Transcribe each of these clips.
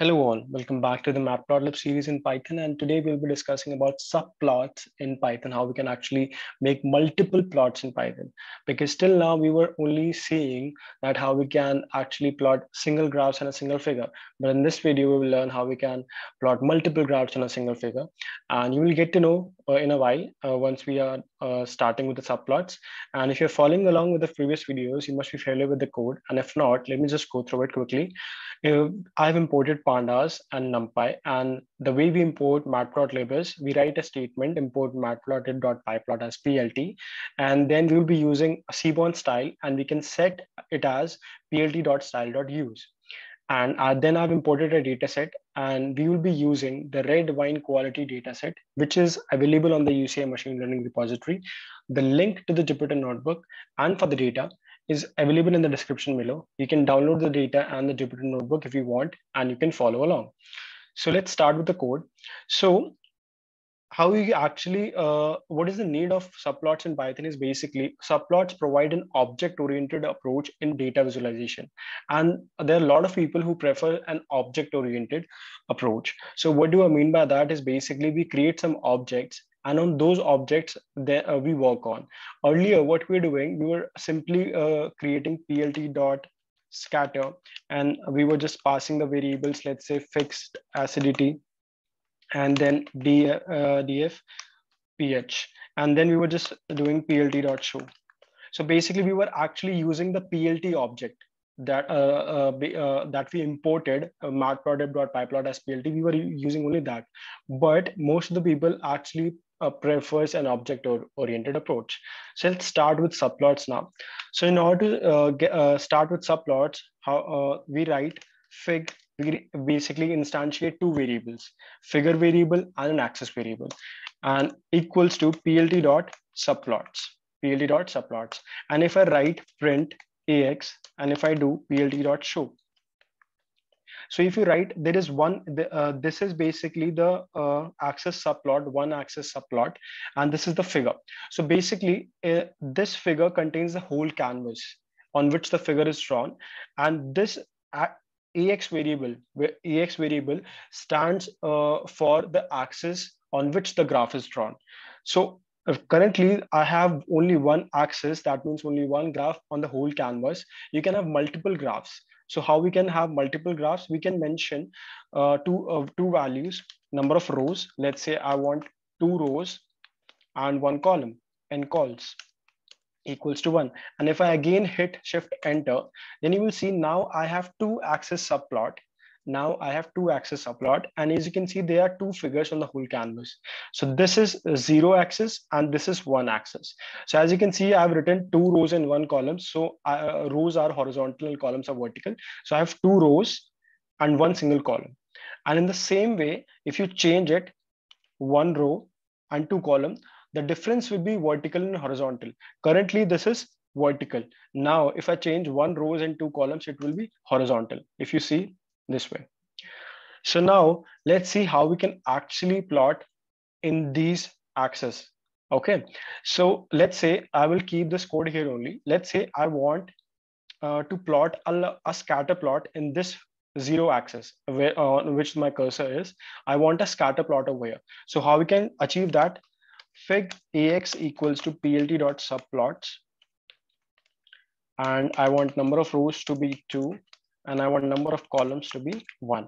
Hello all, welcome back to the Matplotlib series in Python, and today we'll be discussing about subplots in Python, how we can actually make multiple plots in Python. Because till now we were only seeing that how we can actually plot single graphs and a single figure. But in this video, we will learn how we can plot multiple graphs and a single figure. And you will get to know in a while once we are starting with the subplots. And if you're following along with the previous videos, you must be familiar with the code. And if not, let me just go through it quickly. I've imported pandas and numpy, and the way we import matplotlib is we write a statement import matplotlib.pyplot as plt, and then we'll be using a seaborn style, and we can set it as plt.style.use. And then I've imported a data set, and we will be using the red wine quality data set, which is available on the UCI machine learning repository. The link to the Jupyter notebook and for the data is available in the description below. You can download the data and the Jupyter notebook if you want, and you can follow along. So let's start with the code. So how we actually, what is the need of subplots in Python is basically subplots provide an object-oriented approach in data visualization. And there are a lot of people who prefer an object-oriented approach. So what do I mean by that is basically we create some objects, and on those objects that we work on. Earlier, what we're doing, we were simply creating plt.scatter, and we were just passing the variables, let's say fixed acidity, and then df, ph. And then we were just doing plt.show. So basically we were actually using the plt object that that we imported matplotlib.pyplot as plt. We were using only that, but most of the people actually prefers an object-oriented approach. So let's start with subplots now. So in order to start with subplots, how we write fig, we basically instantiate two variables, figure variable and an axis variable, and equals to plt.subplots. And if I write print ax, and if I do plt.show. So if you write, there is one, this is basically the axis subplot, one axis subplot, and this is the figure. So basically this figure contains the whole canvas on which the figure is drawn. And this ax variable stands for the axis on which the graph is drawn. So currently, I have only one axis, that means only one graph on the whole canvas. You can have multiple graphs. So how we can have multiple graphs? We can mention two values, number of rows. Let's say I want 2 rows and 1 column, and calls equals to 1. And if I again hit shift enter, then you will see now I have 2 axis subplot. And as you can see, there are 2 figures on the whole canvas. So this is 0 axis and this is 1 axis. So as you can see, I've written 2 rows and 1 column. So rows are horizontal, columns are vertical. So I have 2 rows and 1 single column. And in the same way, if you change it, 1 row and 2 column, the difference will be vertical and horizontal. Currently, this is vertical. Now, if I change 1 row and 2 columns, it will be horizontal. If you see, this way. So now let's see how we can actually plot in these axes. Okay, so let's say I will keep this code here only. Let's say I want to plot a scatter plot in this 0 axis where, on which my cursor is. I want a scatter plot over here. So how we can achieve that? Fig ax equals to plt.subplots, and I want number of rows to be 2. And I want number of columns to be 1.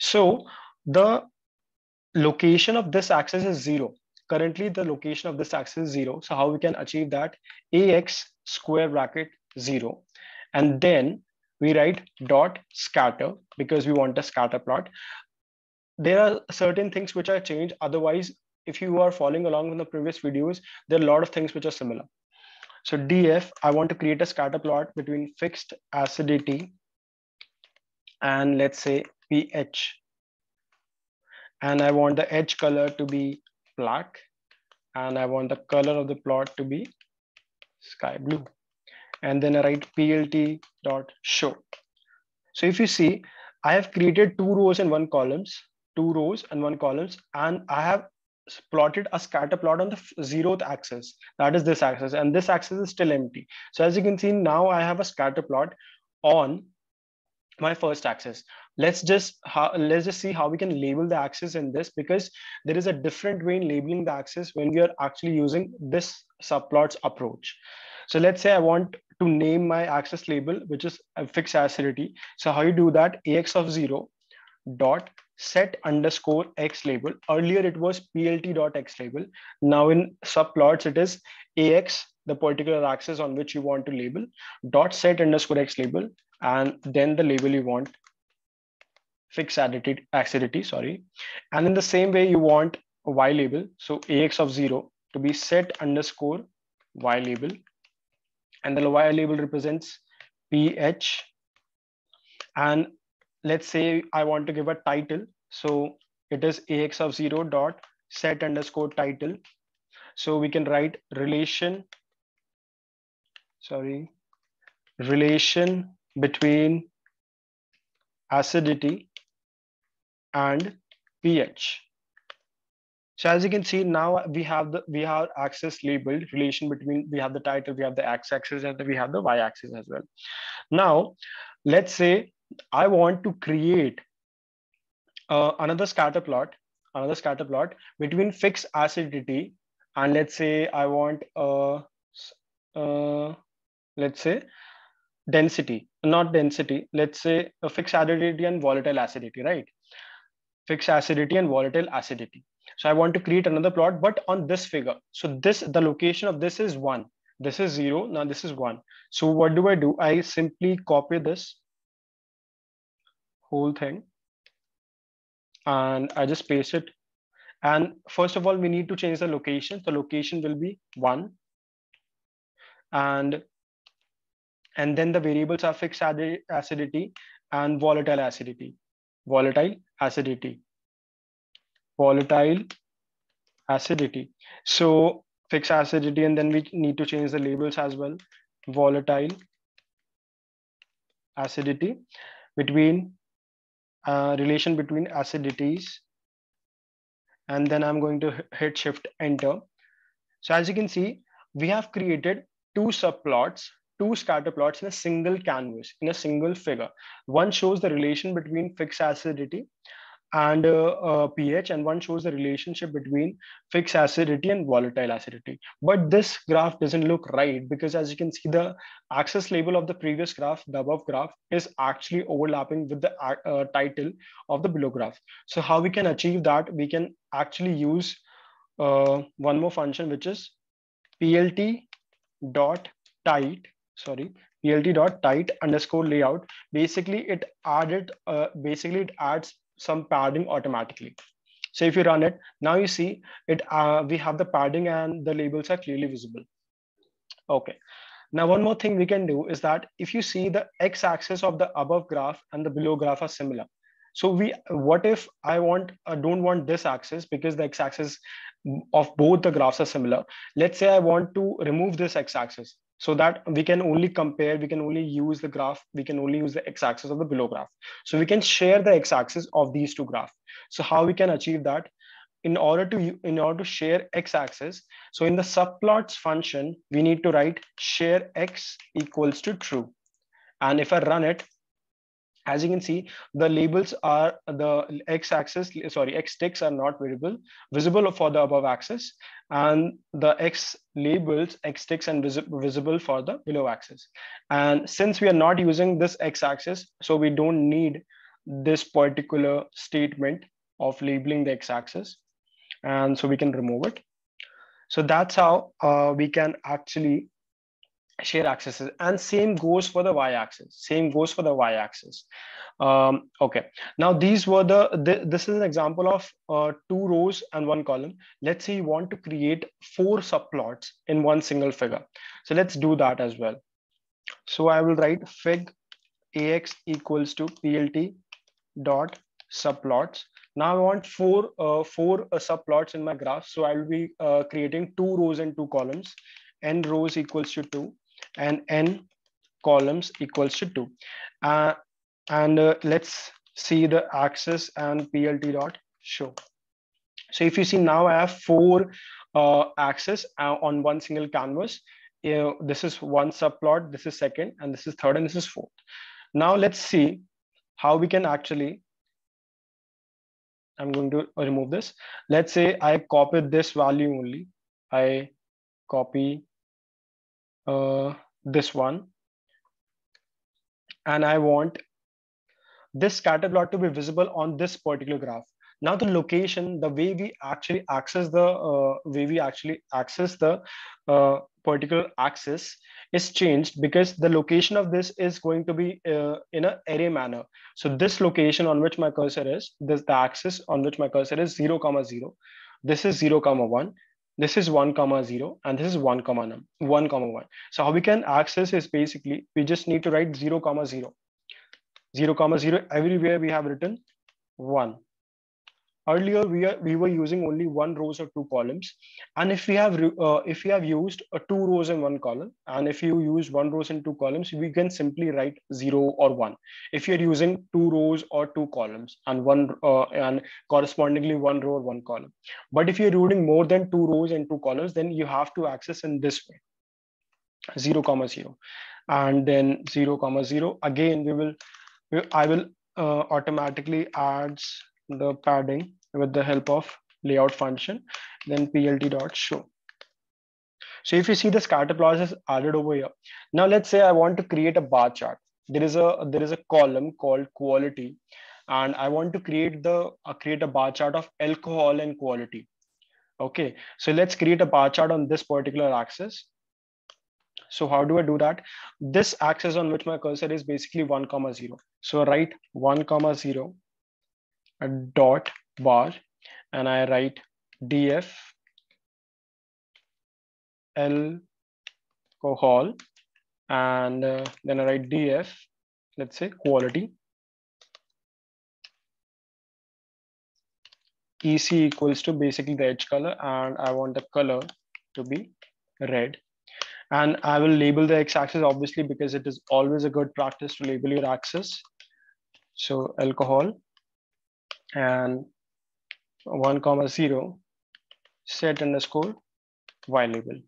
So the location of this axis is 0. Currently, the location of this axis is 0. So how we can achieve that? Ax square bracket 0. And then we write dot scatter because we want a scatter plot. There are certain things which are changed. Otherwise, if you are following along in the previous videos, there are a lot of things which are similar. So df, I want to create a scatter plot between fixed acidity and let's say pH, and I want the edge color to be black, and I want the color of the plot to be sky blue, and then I write plt.show. So if you see, I have created 2 rows and 1 column, and I have plotted a scatter plot on the 0th axis, that is this axis, and this axis is still empty. So as you can see, now I have a scatter plot on my first axis. Let's just see how we can label the axis in this, because there is a different way in labeling the axis when we are actually using this subplots approach. So let's say I want to name my axis label, which is a fixed acidity. So how you do that, ax of 0 dot set underscore x label. Earlier it was plt dot x label. Now in subplots it is ax, the particular axis on which you want to label, dot set underscore x label, and then the label you want, fixed acidity, sorry. And in the same way you want a y label, so ax of 0 to be set underscore y label, and the y label represents pH. And let's say I want to give a title, so it is ax of 0 dot set underscore title. So we can write relation between acidity and pH. So as you can see, now we have axis labeled, relation between, we have the title, we have the x-axis, and we have the y-axis as well. Now, let's say I want to create another scatter plot between fixed acidity and, let's say, I want a fixed acidity and volatile acidity, right? Fixed acidity and volatile acidity. So I want to create another plot, but on this figure. So the location of this is 1. This is 0. Now this is 1. So what do? I simply copy this whole thing and I just paste it. And first of all, we need to change the location. The location will be 1. And then the variables are fixed acidity and volatile acidity. So fixed acidity, and then we need to change the labels as well. Volatile acidity between relation between acidities. And then I'm going to hit shift enter. So as you can see, we have created two subplots, two scatter plots in a single canvas, in a single figure. One shows the relation between fixed acidity and pH, and one shows the relationship between fixed acidity and volatile acidity. But this graph doesn't look right, because as you can see, the axis label of the previous graph, the above graph, is actually overlapping with the title of the below graph. So how we can achieve that? We can actually use one more function, which is plt.tight underscore layout. Basically, it adds some padding automatically. So if you run it, now you see it. We have the padding and the labels are clearly visible. Okay. Now, one more thing we can do is that if you see the x-axis of the above graph and the below graph are similar. So what if I don't want this axis, because the x-axis of both the graphs are similar. Let's say I want to remove this x-axis, so that we can only compare, we can only use the graph, we can only use the x-axis of the below graph. So we can share the x-axis of these two graphs. So how we can achieve that? In order to share x-axis, so in the subplots function, we need to write share x equals to true. And if I run it, as you can see, the labels are the x sticks are not visible for the above axis, and the x labels, x sticks and visible for the below axis. And since we are not using this x axis, so we don't need this particular statement of labeling the x axis. And so we can remove it. So that's how we can actually share axes, and same goes for the y-axis. Okay, now these were this is an example of 2 rows and 1 column. Let's say you want to create 4 subplots in one single figure. So let's do that as well. So I will write fig ax equals to plt dot subplots. Now I want four subplots in my graph. So I will be creating 2 rows and 2 columns. N rows equals to 2. And n columns equals to 2. Let's see the axis and plt dot show. So if you see, now I have 4 axes on one single canvas. This is 1 subplot, this is 2nd, and this is 3rd, and this is 4th. Now let's see how we can actually, I'm going to remove this. Let's say I copied this value only. I copy this one. And I want this scatter plot to be visible on this particular graph. Now the location, the way we actually access the particular axis is changed, because the location of this is going to be in an array manner. So this location on which my cursor is, this the axis on which my cursor is 0, 0. This is 0, 1. This is 1, 0, and this is 1, 1. So how we can access is basically, we just need to write 0, 0, 0, 0. Everywhere we have written 1. Earlier we were using only 1 row or 2 columns, and if we have used 2 rows and 1 column, and if you use 1 row and 2 columns, we can simply write 0 or 1. If you're using 2 rows or 2 columns and correspondingly 1 row or 1 column, but if you're reading more than 2 rows and 2 columns, then you have to access in this way, 0, 0, and then 0, 0. Again, I will automatically add the padding with the help of layout function, then plt.show. So if you see, the scatter plot is added over here. Now let's say I want to create a bar chart. There is a column called quality, and I want to create a bar chart of alcohol and quality. Okay, so let's create a bar chart on this particular axis. So how do I do that? This axis on which my cursor is basically 1, 0. So write 1, 0. A dot bar, and I write df alcohol, and then I write df, let's say quality, EC equals to basically the edge color, and I want the color to be red. And I will label the x-axis, obviously, because it is always a good practice to label your axis. So alcohol, and 1, 0, set underscore y label.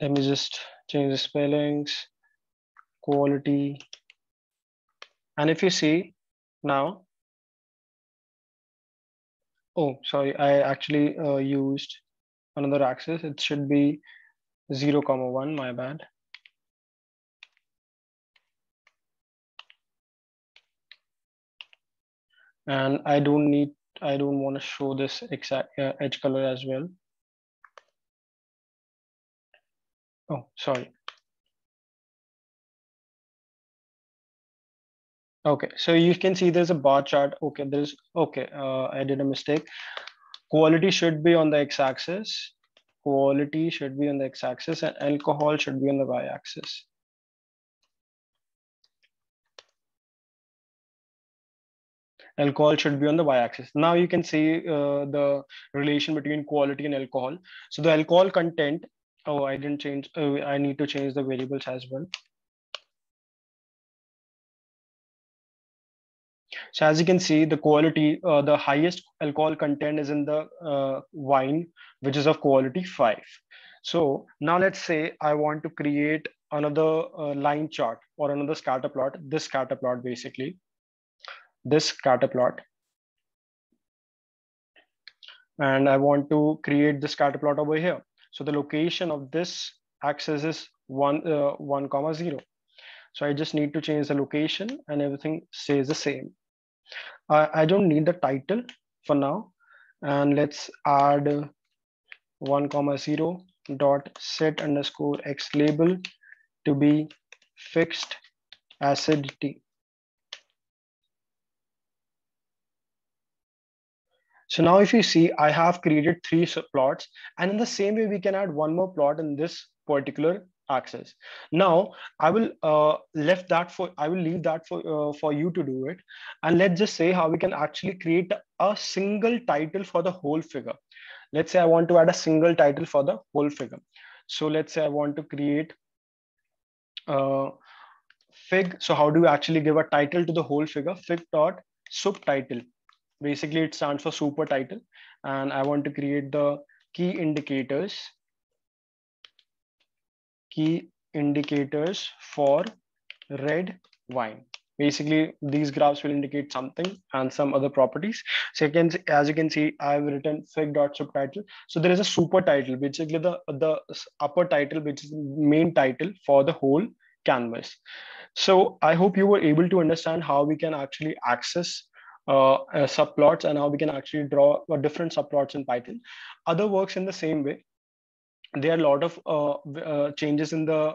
Let me just change the spellings, quality. And if you see now, oh, sorry, I actually used another axis. It should be 0, 1, my bad. And I don't want to show this exact edge color as well. Oh, sorry. Okay, so you can see there's a bar chart. Okay, I did a mistake. Quality should be on the x-axis. Quality should be on the x-axis, and alcohol should be on the y-axis. Alcohol should be on the y-axis. Now you can see the relation between quality and alcohol. So the alcohol content, oh, I didn't change. I need to change the variables as well. So as you can see, the quality, the highest alcohol content is in the wine, which is of quality 5. So now let's say I want to create another line chart or another scatter plot, this scatter plot basically. This scatter plot, and I want to create the scatter plot over here. So the location of this axis is 1, 0. So I just need to change the location, and everything stays the same. I don't need the title for now, and let's add 1, 0 dot set underscore x label to be fixed acidity. So now if you see, I have created 3 plots, and in the same way, we can add 1 more plot in this particular axis. Now I will leave that for you to do it. And let's just say how we can actually create a single title for the whole figure. Let's say I want to add a single title for the whole figure. So let's say I want to create fig. So how do you actually give a title to the whole figure? Fig dot subtitle. Basically, it stands for super title, and I want to create the key indicators key indicators for red wine. Basically, these graphs will indicate something and some other properties. So you can, as you can see, I've written fig.subtitle. So there is a super title, basically the upper title, which is the main title for the whole canvas. So I hope you were able to understand how we can actually access subplots and how we can actually draw different subplots in Python. Other works in the same way. There are a lot of changes in the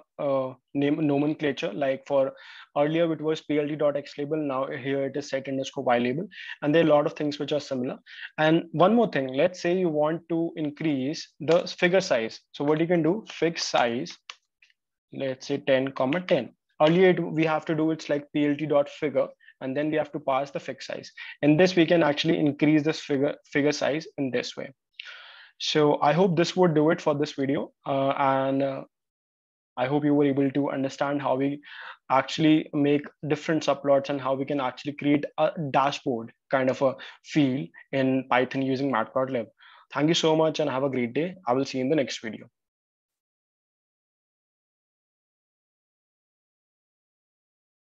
nomenclature, like for earlier it was plt.x label, now here it is set_y label, and there are a lot of things which are similar. And one more thing, let's say you want to increase the figure size. So what you can do, fig size, let's say 10, 10. Earlier we have to do, it's like plt.figure, and then we have to pass the fig size. In this, we can actually increase this figure size in this way. So I hope this would do it for this video. And I hope you were able to understand how we actually make different subplots and how we can actually create a dashboard kind of a feel in Python using Matplotlib. Thank you so much and have a great day. I will see you in the next video.